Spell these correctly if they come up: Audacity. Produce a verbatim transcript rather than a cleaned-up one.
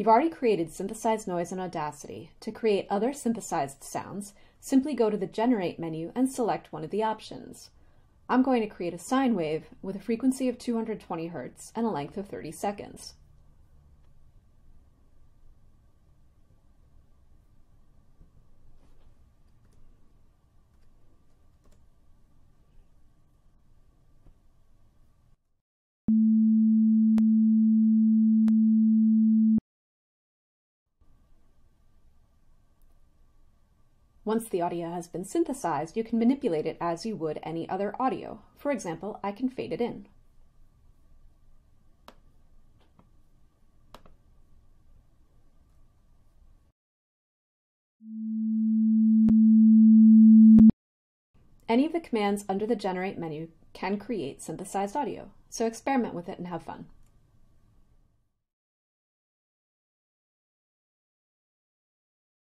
You've already created synthesized noise in Audacity. To create other synthesized sounds, simply go to the Generate menu and select one of the options. I'm going to create a sine wave with a frequency of two hundred twenty hertz and a length of thirty seconds. Once the audio has been synthesized, you can manipulate it as you would any other audio. For example, I can fade it in. Any of the commands under the Generate menu can create synthesized audio, so experiment with it and have fun.